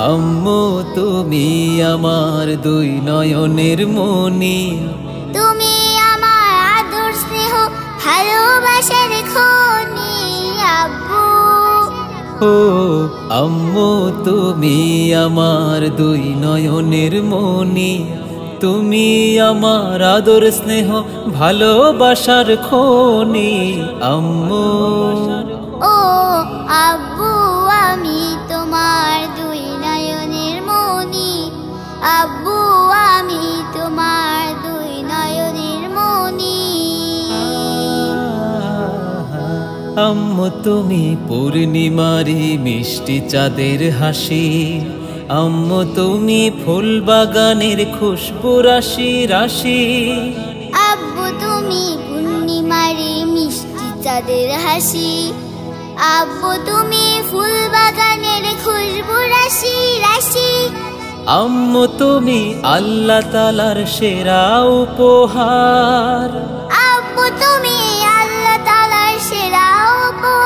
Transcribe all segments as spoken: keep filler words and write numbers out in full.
अम्मू तुमी आमार दुई नयनेर मणि तुमी आमार आदर स्नेह भालोबासार खनि अब्बू ओ अम्मू तुमी आमार दुई नयनेर मणि तुमी आमार आदर स्नेह भालोबासार खनि अम्मू ओ अब्बू आमी तोमार दुई नयनेर मणि अब्बू आमी तोमार दुई नयनेर मणि अम्मू तुमी पूर्णिमारी मिष्टि चाँदेर हासि अम्मू तुमी फुल बागानेर खुशबू राशि राशि अब्बू तुमी पूर्णिमारी मिष्टि चाँदेर हासि अब्बू तुमी फुल बागानेर खुशबू राशि राशि अम्मू तुमी आल्ला तालार सेरा उपहार अब्बू तुमी आल्ला तालार सेरा उपहार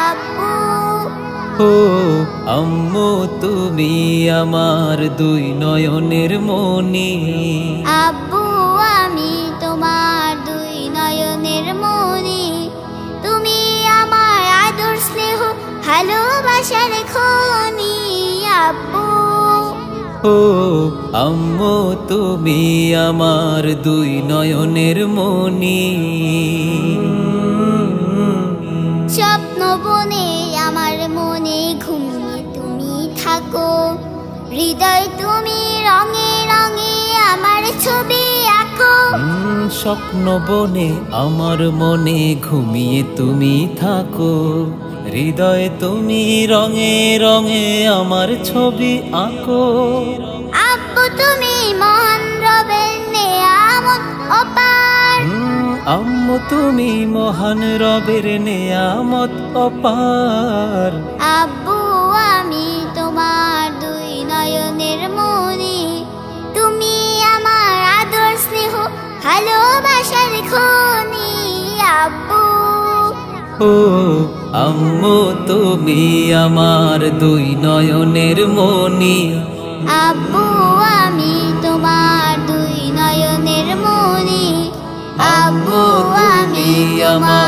अब्बू ओ अम्मू तुमी आमार दुई नयनेर मणि अब्बू आमी तोमार दुई नयनेर मणि तुमी आमार आदर स्नेह ভালোবাসার খনি আব্বু ও আম্মু তুমি আমার দুই নয়নের মনি স্বপ্ন বনে আমার মনে ঘুমিয়ে তুমি থাকো হৃদয় তুমি রঙে রঙে আমার ছবি আঁকো স্বপ্ন বনে আমার মনে ঘুমিয়ে তুমি থাকো হৃদয় তুমি রঙে রঙে আমার ছবি আঁকো আব্বু তুমি মহান রবের নিয়ামত অপার আম্মু তুমি মহান রবের নিয়ামত অপার আব্বু আমি তোমার দুই নয়নের মনি তুমি আমার আদর স্নেহ ভালোবাসার খনি আব্বু ও আম্মু তুমি আমার দুই নয়নের মনি আব্বু আমি তোমার দুই নয়নের মনি আব্বু আমি আমার